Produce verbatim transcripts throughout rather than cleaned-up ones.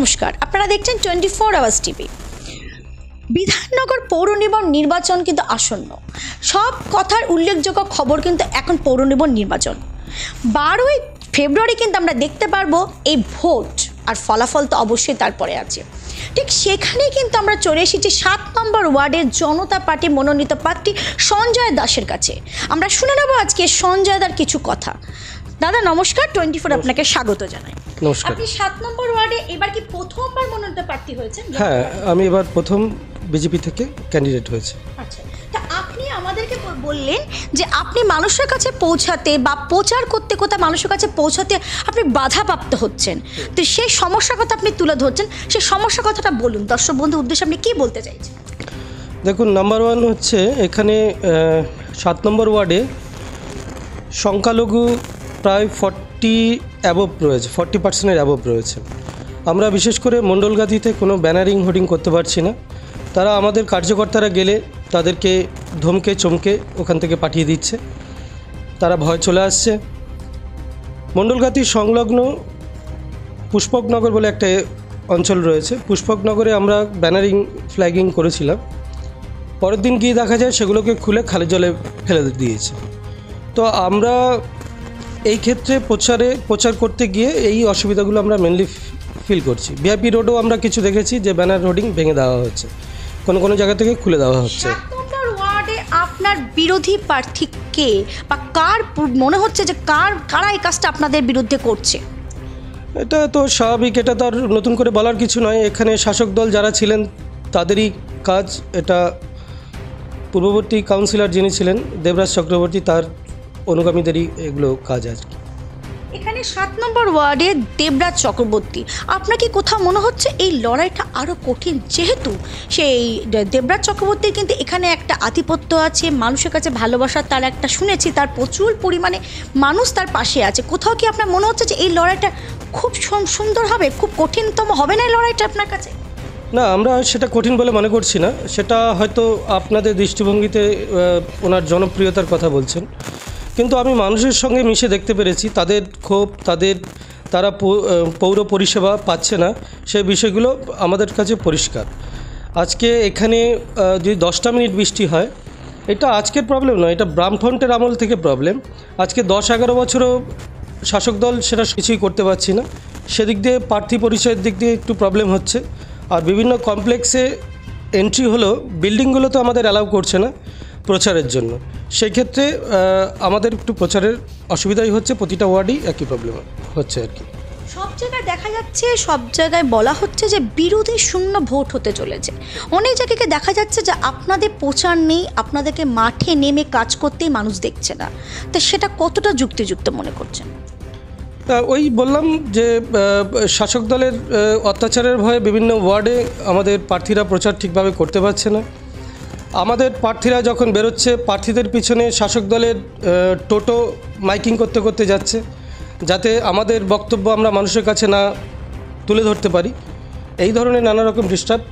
नमस्कार आपनारा देखছেন चौबीस आवर्स टीवी। विधाननगर पौर निगम निर्वाचन क्योंकि आसन्न सब कथार उल्लेखযোग्य खबर क्योंकि एखन पौर निगम निर्वाचन बारोई फेब्रुआरी क्योंकि आमरा देखते पारबो ए भोट और फलाफल तो अवश्य तारपरे आछे। ठीक सेखाने क्योंकि आमरा चले एसेछि सात नम्बर वार्डे जनता पार्टी मनोनीत प्रार्थी संजय दासेर काछे। आमरा शुने नेब आजके संजय दार किछु कथा। दादा नमस्कार, चौबीस आपनाके स्वागत जानाई। नमस्कार। আপনি सात নম্বর ওয়ার্ডে এবার কি প্রথমবার মনোনীত প্রার্থী হয়েছে? হ্যাঁ, আমি এবার প্রথম বিজেপি থেকে ক্যান্ডিডেট হয়েছে। আচ্ছা, তা আপনি আমাদেরকে বললেন যে আপনি মানুষের কাছে পৌঁছাতে বা প্রচার করতে কথা মানুষের কাছে পৌঁছাতে আপনি বাধাপ্রাপ্ত হচ্ছেন, তো সেই সমস্যার কথা আপনি তুলে ধরছেন। সেই সমস্যার কথাটা বলুন, দর্শক বন্ধুদের উদ্দেশ্যে আপনি কি বলতে চাইছেন? দেখুন, নাম্বার ওয়ান হচ্ছে এখানে সাত নম্বর ওয়ার্ডে সংখ্যালঘু প্রায় চল্লিশ অ্যাবভ রয়েছে, ফর্টি পার্সেন্টের অ্যাবভ রয়েছে। আমরা বিশেষ করে মণ্ডলগাঁদিতে কোনো ব্যানারিং হোর্ডিং করতে পারছি না। তারা আমাদের কার্যকর্তারা গেলে তাদেরকে ধমকে চমকে ওখান থেকে পাঠিয়ে দিচ্ছে, তারা ভয় চলে আসছে। মণ্ডলগাঁদি সংলগ্ন পুষ্পকনগর বলে একটা অঞ্চল রয়েছে, পুষ্পকনগরে আমরা ব্যানারিং ফ্ল্যাগিং করেছিলাম, পরের দিন গিয়ে দেখা যায় সেগুলোকে খুলে খালি জলে ফেলে দিয়েছে। তো আমরা এই ক্ষেত্রে প্রচারে প্রচার করতে গিয়ে এই অসুবিধাগুলো আমরা মেনলি ফিল করছি। ভিআইপি রোডও আমরা কিছু দেখেছি যে ব্যানার হোর্ডিং ভেঙে দেওয়া হচ্ছে, কোন কোন জায়গা থেকে খুলে দেওয়া হচ্ছে। আপনার ওয়ার্ডে আপনার বিরোধী প্রার্থী কে বা কার মনে হচ্ছে যে কার কারা এই কাজটা আপনাদের বিরুদ্ধে করছে? এটা তো স্বাভাবিক, এটা তার নতুন করে বলার কিছু নয়। এখানে শাসক দল যারা ছিলেন তাদেরই কাজ এটা। পূর্ববর্তী কাউন্সিলর যিনি ছিলেন দেবব্রত চক্রবর্তী, তার অনুগামীদেরই এগুলো কাজ। আর এখানে সাত নম্বর ওয়ার্ডে দেবব্রত চক্রবর্তী, আপনার কি কোথাও মনে হচ্ছে এই লড়াইটা আরও কঠিন? যেহেতু সেই দেবব্রত চক্রবর্তীর কিন্তু এখানে একটা আধিপত্য আছে, মানুষের কাছে ভালোবাসা তার একটা, শুনেছি তার প্রচুর পরিমাণে মানুষ তার পাশে আছে। কোথাও কি আপনার মনে হচ্ছে যে এই লড়াইটা খুব সুন্দর হবে, খুব কঠিনতম হবে না এই লড়াইটা আপনার কাছে? না, আমরা সেটা কঠিন বলে মনে করছি না। সেটা হয়তো আপনাদের দৃষ্টিভঙ্গিতে ওনার জনপ্রিয়তার কথা বলছেন, কিন্তু আমি মানুষের সঙ্গে মিশে দেখতে পেরেছি তাদের ক্ষোভ, তাদের তারা পৌর পরিষেবা পাচ্ছে না, সেই বিষয়গুলো আমাদের কাছে পরিষ্কার। আজকে এখানে যদি দশটা মিনিট বৃষ্টি হয়, এটা আজকের প্রবলেম নয়, এটা বামফ্রন্টের আমল থেকে প্রবলেম। আজকে দশ এগারো বছরও শাসক দল সেটা কিছুই করতে পারছি না, সেদিক দিয়ে প্রার্থী পরিচয়ের দিক দিয়ে একটু প্রবলেম হচ্ছে। আর বিভিন্ন কমপ্লেক্সে এন্ট্রি হলো, বিল্ডিংগুলো তো আমাদের অ্যালাউ করছে না প্রচারের জন্য, সেই ক্ষেত্রে আমাদের একটু প্রচারের অসুবিধাই হচ্ছে। প্রতিটা ওয়ার্ডই একই প্রবলেম হচ্ছে আর কি। সব জায়গায় দেখা যাচ্ছে, সব জায়গায় বলা হচ্ছে যে বিরোধী শূন্য ভোট হতে চলেছে। অনেক জায়গাকে দেখা যাচ্ছে যে আপনাদের প্রচার নেই, আপনাদেরকে মাঠে নেমে কাজ করতেই মানুষ দেখছে না, তো সেটা কতটা যুক্তিযুক্ত মনে করছেন? ওই বললাম যে শাসক দলের অত্যাচারের ভয়ে বিভিন্ন ওয়ার্ডে আমাদের প্রার্থীরা প্রচার ঠিকভাবে করতে পারছে না। আমাদের প্রার্থীরা যখন বেরোচ্ছে, প্রার্থীদের পিছনে শাসক দলের টোটো মাইকিং করতে করতে যাচ্ছে, যাতে আমাদের বক্তব্য আমরা মানুষের কাছে না তুলে ধরতে পারি। এই ধরনের নানা রকম ডিস্টার্ব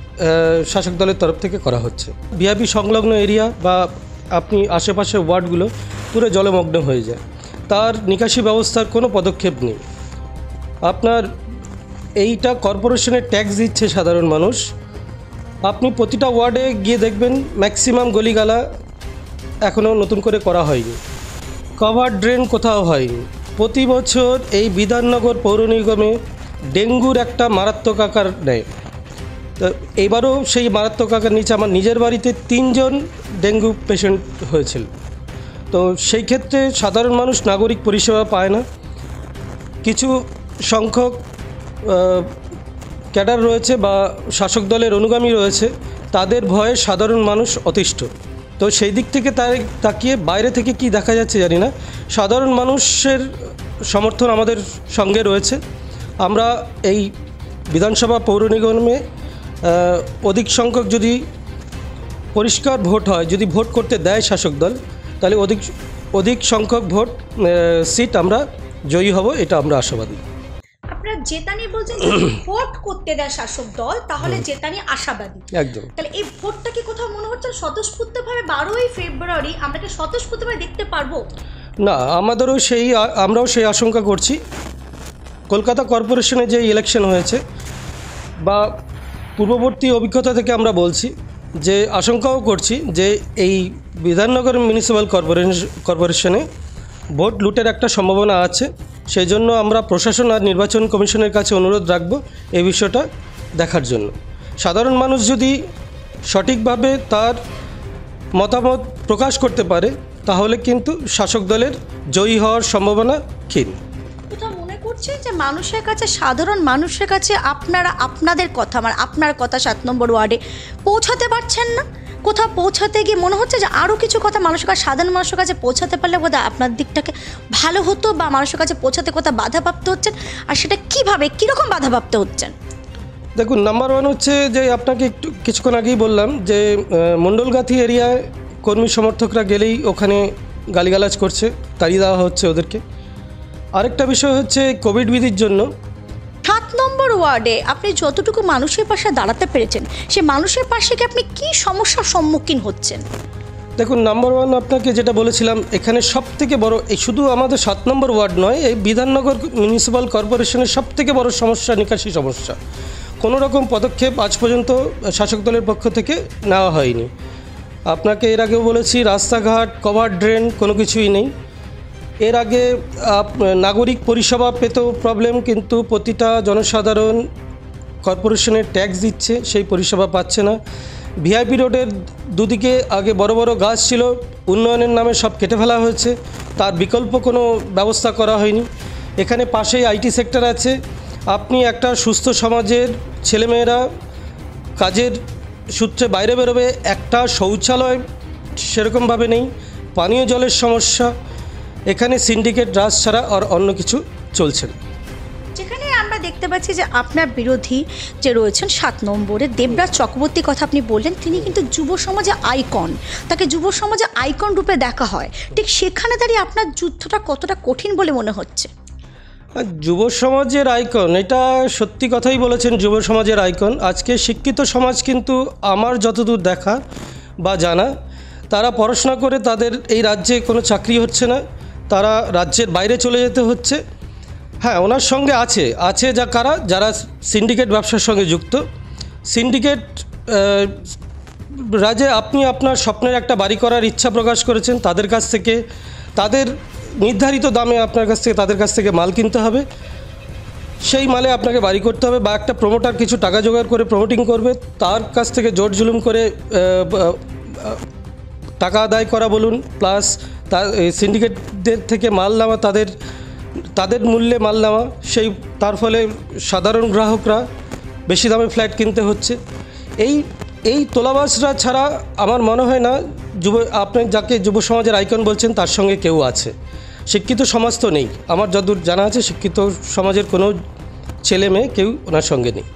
শাসক দলের তরফ থেকে করা হচ্ছে। ভিআইপি সংলগ্ন এরিয়া বা আপনি আশেপাশে ওয়ার্ডগুলো পুরো জলমগ্ন হয়ে যায়, তার নিকাশি ব্যবস্থার কোনো পদক্ষেপ নেই। আপনার এইটা কর্পোরেশনের ট্যাক্স দিচ্ছে সাধারণ মানুষ। আপনি প্রতিটা ওয়ার্ডে গিয়ে দেখবেন ম্যাক্সিমাম গলিগালা এখনও নতুন করে করা হয়নি, কভার ড্রেন কোথাও হয়নি। প্রতি বছর এই বিধাননগর পৌর নিগমে ডেঙ্গুর একটা মারাত্মক আকার নেয়, তো এবারও সেই মারাত্মক আকার নিচে আমার নিজের বাড়িতে তিনজন ডেঙ্গু পেশেন্ট হয়েছিল। তো সেই ক্ষেত্রে সাধারণ মানুষ নাগরিক পরিষেবা পায় না। কিছু সংখ্যক ক্যাডার রয়েছে বা শাসক দলের অনুগামী রয়েছে, তাদের ভয়ে সাধারণ মানুষ অতিষ্ঠ। তো সেই দিক থেকে তাই তাকিয়ে বাইরে থেকে কি দেখা যাচ্ছে জানি না, সাধারণ মানুষের সমর্থন আমাদের সঙ্গে রয়েছে। আমরা এই বিধানসভা পৌর নিগমে অধিক সংখ্যক যদি পরিষ্কার ভোট হয়, যদি ভোট করতে দেয় শাসক দল, তাহলে অধিক অধিক সংখ্যক ভোট সিট আমরা জয়ী হব, এটা আমরা আশাবাদী। জেতানি বলছেন ভোট করতে দেয় শাসক দল, তাহলে জেতানি আশাবাদী একদম। তাহলে এই ভোটটা কি কোথাও মনে হচ্ছে স্বতঃস্ফূর্তভাবে বারোই ফেব্রুয়ারি আমরা কি স্বতঃস্ফূর্তভাবে দেখতে পারবো? না, আমাদেরও সেই আমরাও সেই আশঙ্কা করছি। কলকাতা কর্পোরেশনে যে ইলেকশন হয়েছে, पूर्ववर्ती अभिज्ञता থেকে আমরা বলছি যে আশঙ্কাও করছি যে এই বিধাননগর মিউনিসিপ্যাল কর্পোরেশনে ভোট লুটের একটা সম্ভাবনা আছে। সেই জন্য আমরা প্রশাসন আর নির্বাচন কমিশনের কাছে অনুরোধ রাখব এই বিষয়টা দেখার জন্য। সাধারণ মানুষ যদি সঠিকভাবে তার মতামত প্রকাশ করতে পারে তাহলে কিন্তু শাসক দলের জয়ী হওয়ার সম্ভাবনা ক্ষীণ। যে মানুষের কাছে সাধারণ মানুষের কাছে আপনারা আপনাদের কথা মানে আপনার কথা সাত নম্বর ওয়ার্ডে পৌঁছাতে পারছেন না, কোথাও পৌঁছাতে গিয়ে মনে হচ্ছে যে আরও কিছু কথা মানুষের কাছে সাধারণ মানুষের কাছে পৌঁছাতে পারলে কোথাও আপনার দিকটাকে ভালো হতো, বা মানুষের কাছে পৌঁছাতে কোথাও বাধাপ্রাপ্ত হচ্ছেন, আর সেটা কীভাবে কীরকম বাধাপ্রাপ্ত হচ্ছেন? দেখুন, নাম্বার ওয়ান হচ্ছে যে আপনাকে একটু কিছুক্ষণ আগেই বললাম যে মণ্ডলগাঁথি এরিয়ায় কর্মী সমর্থকরা গেলেই ওখানে গালিগালাজ করছে, তাড়িয়ে দেওয়া হচ্ছে ওদেরকে। আরেকটা বিষয় হচ্ছে কোভিড বিধির জন্য সাত নম্বর ওয়ার্ডে আপনি যতটুকু মানুষের পাশে দাঁড়াতে পেরেছেন সে মানুষের পাশে কি আপনি কি সমস্যার সম্মুখীন হচ্ছেন? দেখুন, নাম্বার ওয়ান আপনাকে যেটা বলেছিলাম এখানে সব থেকে বড় এই শুধু আমাদের সাত নম্বর ওয়ার্ড নয়, এই বিধাননগর মিউনিসিপ্যাল কর্পোরেশনের সব থেকে বড় সমস্যা নিকাশি সমস্যা। কোনো রকম পদক্ষেপ আজ পর্যন্ত শাসক দলের পক্ষ থেকে নেওয়া হয়নি। আপনাকে এর আগেও বলেছি রাস্তাঘাট, কভার ড্রেন কোনো কিছুই নেই। এর আগে নাগরিক পরিষেবা পেতেও প্রবলেম, কিন্তু প্রতিটা জনসাধারণ কর্পোরেশনের ট্যাক্স দিচ্ছে, সেই পরিষেবা পাচ্ছে না। ভিআইপি রোডের দুদিকে আগে বড় বড় গাছ ছিল, উন্নয়নের নামে সব কেটে ফেলা হয়েছে, তার বিকল্প কোনো ব্যবস্থা করা হয়নি। এখানে পাশেই আইটি সেক্টর আছে, আপনি একটা সুস্থ সমাজের ছেলেমেয়েরা কাজের সূত্রে বাইরে বেরোবে, একটা শৌচালয় সেরকমভাবে নেই, পানীয় জলের সমস্যা, এখানে সিন্ডিকেট রাজ ছাড়া আর অন্য কিছু চলছে না। যেখানে আমরা দেখতে পাচ্ছি যে আপনার বিরোধী যে রয়েছেন সাত নম্বরে দেবব্রত চক্রবর্তীর কথা আপনি বললেন, তিনি কিন্তু যুব সমাজে আইকন, তাকে যুব সমাজে আইকন রূপে দেখা হয়, ঠিক সেখানে দাঁড়িয়ে আপনার যুদ্ধটা কতটা কঠিন বলে মনে হচ্ছে? যুব সমাজের আইকন, এটা সত্যি কথাই বলেছেন, যুব সমাজের আইকন। আজকে শিক্ষিত সমাজ কিন্তু আমার যতদূর দেখা বা জানা তারা পড়াশোনা করে তাদের এই রাজ্যে কোনো চাকরি হচ্ছে না, তারা রাজ্যের বাইরে চলে যেতে হচ্ছে। হ্যাঁ, ওনার সঙ্গে আছে আছে যা কারা যারা সিন্ডিকেট ব্যবসার সঙ্গে যুক্ত। সিন্ডিকেট রাজে আপনি আপনার স্বপ্নের একটা বাড়ি করার ইচ্ছা প্রকাশ করেছেন, তাদের কাছ থেকে তাদের নির্ধারিত দামে আপনার কাছ থেকে তাদের কাছ থেকে মাল কিনতে হবে, সেই মালে আপনাকে বাড়ি করতে হবে, বা একটা প্রমোটার কিছু টাকা জোগাড় করে প্রমোটিং করবে, তার কাছ থেকে জোর জুলুম করে টাকা আদায় করা বলুন, প্লাস তা সিন্ডিকেটদের থেকে মাল নেওয়া, তাদের তাদের মূল্যে মাল নেওয়া, সেই তার ফলে সাধারণ গ্রাহকরা বেশি দামে ফ্ল্যাট কিনতে হচ্ছে। এই এই তোলাবাসরা ছাড়া আমার মনে হয় না যুব আপনি যাকে যুব সমাজের আইকন বলছেন তার সঙ্গে কেউ আছে। শিক্ষিত সমাজ তো নেই, আমার যতদূর জানা আছে শিক্ষিত সমাজের কোনো ছেলে মেয়ে কেউ ওনার সঙ্গে নেই।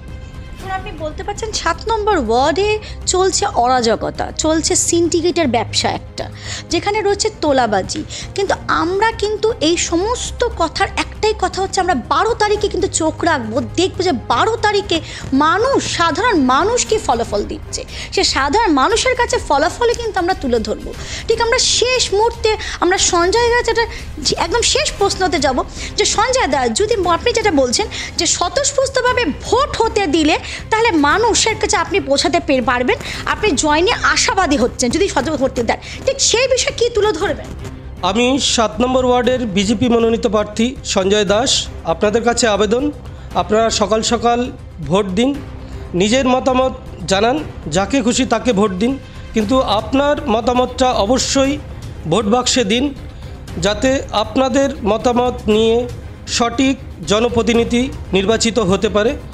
আপনি বলতে পারছেন সাত নম্বর ওয়ার্ডে চলছে অরাজকতা, চলছে সিন্ডিকেটের ব্যবসা একটা, যেখানে রয়েছে তোলাবাজি, কিন্তু আমরা কিন্তু এই সমস্ত কথার একটাই কথা হচ্ছে আমরা বারো তারিখে কিন্তু চোখ রাখবো, দেখবো যে বারো তারিখে মানুষ সাধারণ মানুষ কি ফলাফল দিচ্ছে, সে সাধারণ মানুষের কাছে ফলাফলে কিন্তু আমরা তুলে ধরবো। ঠিক আমরা শেষ মুহূর্তে আমরা সঞ্জয় দাস যেটা একদম শেষ প্রশ্নতে যাব যে সঞ্জয় দাস, যদি আপনি যেটা বলছেন যে স্বতঃস্ফূর্তভাবে ভোট হতে দিলে তাহলে মানুষের কাছে আপনি পৌঁছাতে পারবেন, আপনি জয় নিয়ে আশাবাদী হচ্ছেন, যদি সতর্ক করতে দেন, ঠিক সেই বিষয়ে কী তুলে ধরবেন? আমি সাত নম্বর ওয়ার্ডের বিজেপি মনোনীত প্রার্থী সঞ্জয় দাস, আপনাদের কাছে আবেদন আপনারা সকাল সকাল ভোট দিন, নিজের মতামত জানান, যাকে খুশি তাকে ভোট দিন, কিন্তু আপনার মতামতটা অবশ্যই ভোট বাক্সে দিন, যাতে আপনাদের মতামত নিয়ে সঠিক জনপ্রতিনিধি নির্বাচিত হতে পারে।